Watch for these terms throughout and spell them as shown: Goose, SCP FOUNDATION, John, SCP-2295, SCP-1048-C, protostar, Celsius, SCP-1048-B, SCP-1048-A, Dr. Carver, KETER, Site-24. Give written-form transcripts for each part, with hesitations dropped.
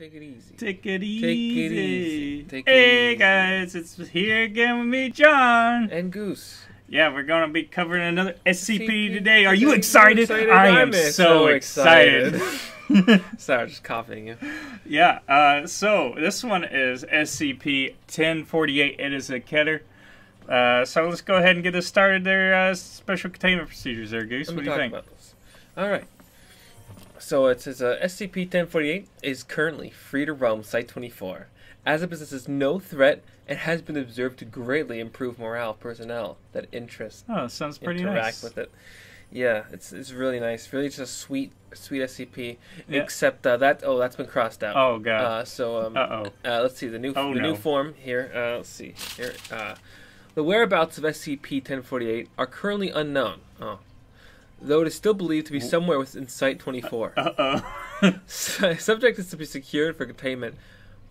Take it easy. Take it easy. Take it easy. Take it easy. Hey guys, it's here again with me, John. And Goose. Yeah, we're going to be covering another SCP today. Are you excited? I am so excited. Sorry, just copying you. Yeah, so this one is SCP-1048. It is a KETER. So let's go ahead and get us started. There special containment procedures there, Goose. What do you think? Alright. So it says SCP-1048 is currently free to roam Site-24, as it possesses no threat and has been observed to greatly improve morale of personnel that interact with it. Yeah, it's really nice. Really, just a sweet SCP. Yeah. Except that's been crossed out. Oh god. Let's see the new form here. Let's see here. The whereabouts of SCP-1048 are currently unknown. Oh. Though it is still believed to be somewhere within Site-24. Subject is to be secured for containment,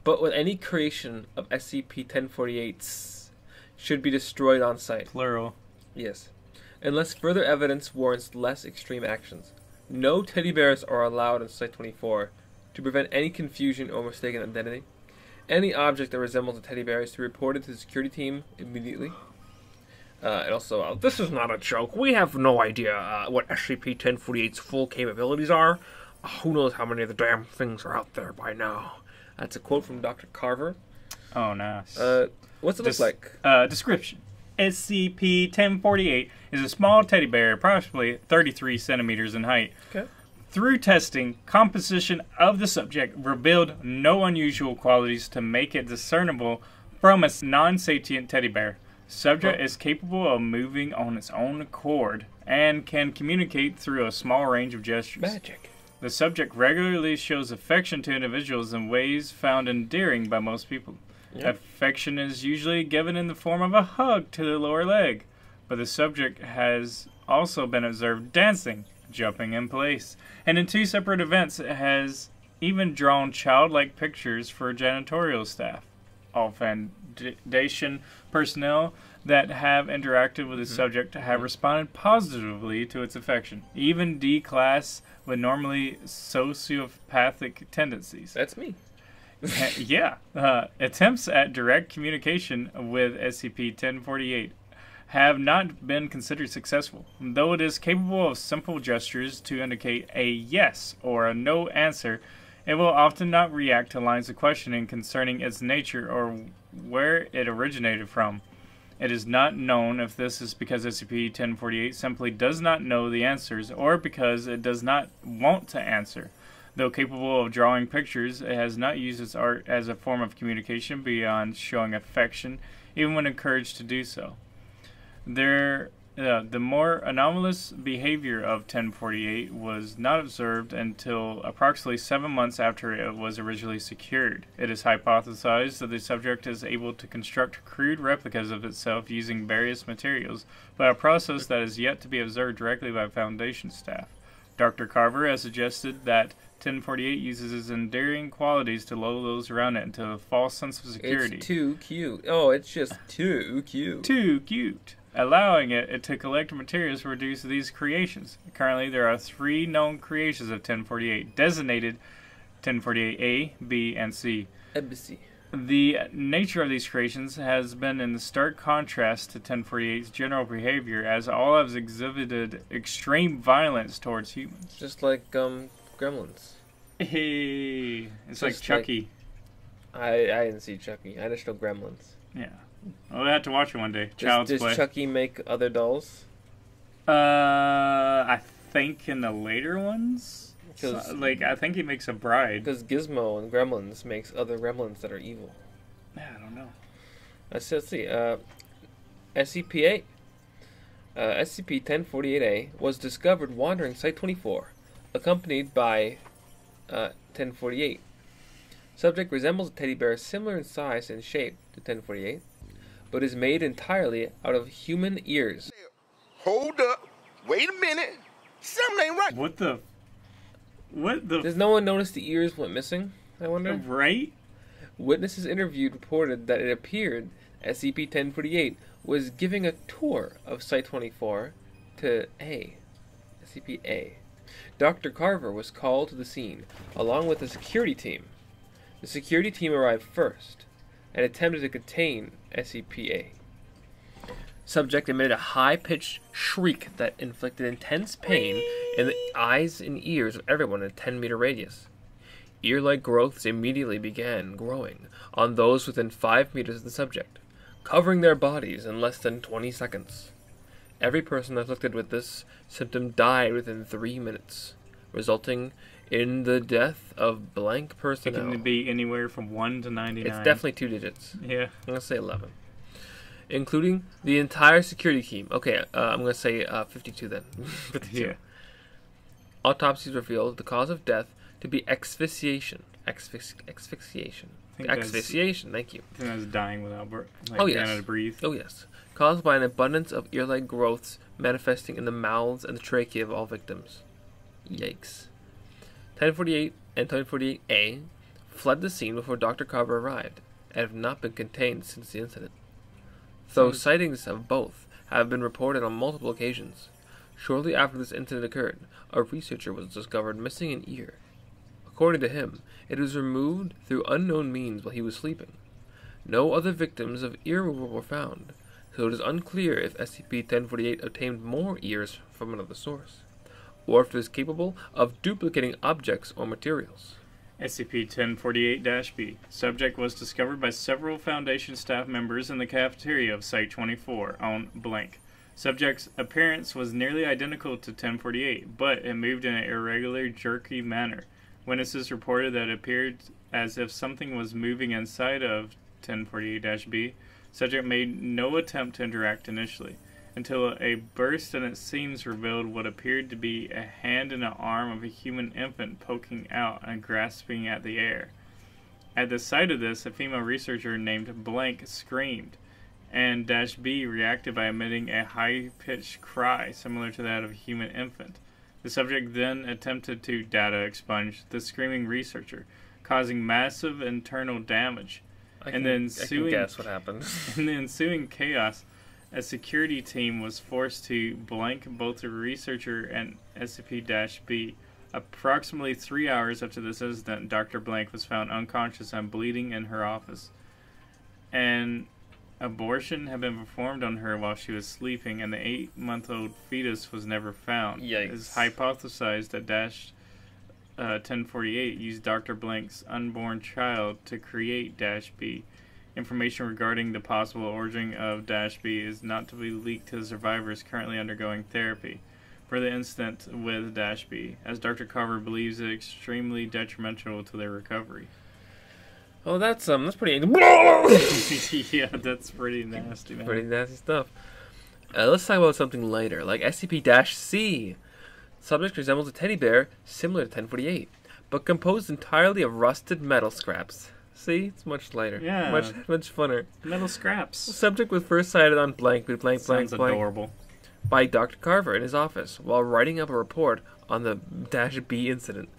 but with any creation of SCP-1048-C should be destroyed on site. Plural. Yes. Unless further evidence warrants less extreme actions. No teddy bears are allowed on Site-24 to prevent any confusion or mistaken identity. Any object that resembles a teddy bear is to be reported to the security team immediately. And also, this is not a joke. We have no idea what SCP-1048's full capabilities are. Who knows how many of the damn things are out there by now. That's a quote from Dr. Carver. Oh, nice. What's it look like? Description. SCP-1048 is a small teddy bear, approximately 33 centimeters in height. Okay. Through testing, composition of the subject revealed no unusual qualities to make it discernible from a non-sentient teddy bear. Subject is capable of moving on its own accord and can communicate through a small range of gestures. Magic. The subject regularly shows affection to individuals in ways found endearing by most people. Yep. Affection is usually given in the form of a hug to the lower leg, but the subject has also been observed dancing, jumping in place, and in 2 separate events it has even drawn childlike pictures for janitorial staff. All Foundation personnel that have interacted with the subject have responded positively to its affection. Even D-class with normally sociopathic tendencies. That's me. Yeah. Attempts at direct communication with SCP-1048 have not been considered successful, though it is capable of simple gestures to indicate a yes or a no answer. It will often not react to lines of questioning concerning its nature or where it originated from. It is not known if this is because SCP-1048 simply does not know the answers or because it does not want to answer. Though capable of drawing pictures, it has not used its art as a form of communication beyond showing affection, even when encouraged to do so. The more anomalous behavior of 1048 was not observed until approximately 7 months after it was originally secured. It is hypothesized that the subject is able to construct crude replicas of itself using various materials, but a process that is yet to be observed directly by Foundation staff. Dr. Carver has suggested that 1048 uses its endearing qualities to lull those around it into a false sense of security. It's too cute. Oh, it's just too cute. Too cute. Allowing it to collect materials to produce these creations. Currently, there are 3 known creations of 1048, designated 1048-A, B, and C. Embassy. The nature of these creations has been in stark contrast to 1048's general behavior, as all have exhibited extreme violence towards humans. Just like gremlins. Hey, it's like Chucky. Like, I didn't see Chucky. I just know gremlins. Yeah. Well, I had to watch it one day. Does Chucky make other dolls? I think in the later ones, I think he makes a bride. Because Gizmo and Gremlins makes other Gremlins that are evil. Yeah, I don't know. Let's see. SCP-8. SCP-1048-A was discovered wandering Site-24, accompanied by 1048. Subject resembles a teddy bear similar in size and shape to 1048, but is made entirely out of human ears. Hold up. Wait a minute. Something ain't right. What the? Does no one notice the ears went missing, I wonder? Right? Witnesses interviewed reported that it appeared SCP-1048 was giving a tour of Site-24 to SCP-A. Dr. Carver was called to the scene, along with the security team. The security team arrived first and attempted to contain SCP-A. Subject emitted a high-pitched shriek that inflicted intense pain in the eyes and ears of everyone in a 10-meter radius. Ear-like growths immediately began growing on those within 5 meters of the subject, covering their bodies in less than 20 seconds. Every person afflicted with this symptom died within 3 minutes, resulting in the death of blank personnel. It can be anywhere from 1 to 99. It's definitely 2 digits. Yeah. I'm going to say 11. Including the entire security team. Okay, I'm going to say 52 then. 52. Yeah. Autopsies revealed the cause of death to be asphyxiation. Asphyxiation. Asphyxiation, thank you. I was dying without being able to breathe. Oh, yes. Caused by an abundance of ear-like growths manifesting in the mouths and the trachea of all victims. Yikes. 1048 and 1048-A fled the scene before Dr. Carver arrived and have not been contained since the incident. Though sightings of both have been reported on multiple occasions, shortly after this incident occurred, a researcher was discovered missing an ear. According to him, it was removed through unknown means while he was sleeping. No other victims of ear removal were found, so it is unclear if SCP-1048 obtained more ears from another source, or if it is capable of duplicating objects or materials. SCP-1048-B. Subject was discovered by several Foundation staff members in the cafeteria of Site-24 on blank. Subject's appearance was nearly identical to 1048, but it moved in an irregular, jerky manner. Witnesses reported that it appeared as if something was moving inside of 1048-B. Subject made no attempt to interact initially, until a burst in its seams revealed what appeared to be a hand and an arm of a human infant poking out and grasping at the air. At the sight of this, a female researcher named Blank screamed, and -B reacted by emitting a high-pitched cry similar to that of a human infant. The subject then attempted to data expunge the screaming researcher, causing massive internal damage. I can guess what happened. In the ensuing chaos, a security team was forced to blank both the researcher and SCP-B. Approximately 3 hours after this incident, Dr. Blank was found unconscious and bleeding in her office. An abortion had been performed on her while she was sleeping, and the 8-month-old fetus was never found. Yikes. It is hypothesized that -1048 used Dr. Blank's unborn child to create -B. Information regarding the possible origin of -B is not to be leaked to the survivors currently undergoing therapy for the incident with -B, as Dr. Carver believes it extremely detrimental to their recovery. Oh, that's pretty. Yeah, that's pretty nasty, man. Pretty nasty stuff. Let's talk about something later, like SCP-C. Subject resembles a teddy bear similar to 1048, but composed entirely of rusted metal scraps. See, it's much lighter. Yeah, much funner. Metal scraps. The subject was first sighted on blank. Adorable. By Dr. Carver in his office while writing up a report on the -B incident.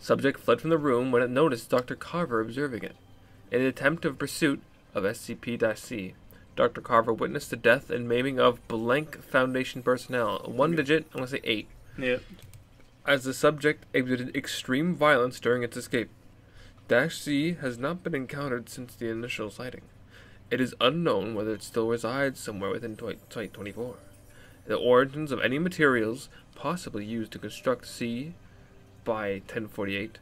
Subject fled from the room when it noticed Dr. Carver observing it. In an attempt of pursuit of SCP-C, Dr. Carver witnessed the death and maiming of blank Foundation personnel. 1 digit, I'm gonna say 8. Yep. As the subject exhibited extreme violence during its escape. -C has not been encountered since the initial sighting. It is unknown whether it still resides somewhere within Site-24. The origins of any materials possibly used to construct C by 1048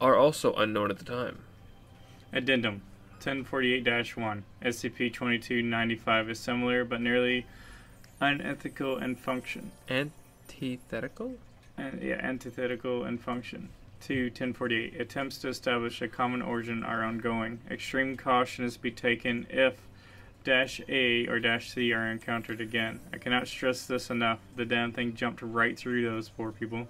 are also unknown at the time. Addendum 1048-1. SCP-2295 is similar but nearly unethical in function. Antithetical? Yeah, antithetical in function. To 1048. Attempts to establish a common origin are ongoing. Extreme caution is to be taken if -A or -C are encountered again. I cannot stress this enough. The damn thing jumped right through those poor people.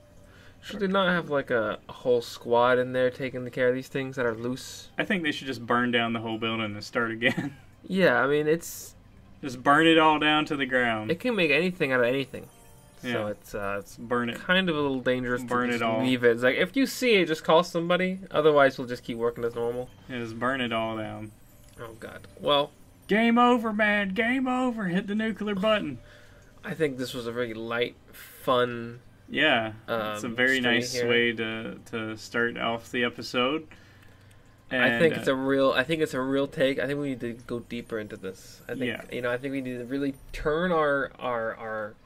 Should they not have like a whole squad in there taking care of these things that are loose? I think they should just burn down the whole building and start again. Yeah, I mean it's... Just burn it all down to the ground. It can make anything out of anything. Yeah. So it's burn it. Kind of a little dangerous burn to just leave it. It's like if you see it, just call somebody. Otherwise, we'll just keep working as normal. Yeah, just burn it all down. Oh God. Well, game over, man. Game over. Hit the nuclear button. I think this was a very light, fun. Yeah, it's a very nice way to start off the episode. And, I think it's a real take. I think we need to go deeper into this. I think we need to really turn our